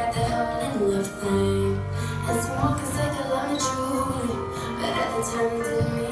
got the whole and love thing. As long as I could love you truly, but at the time it didn't mean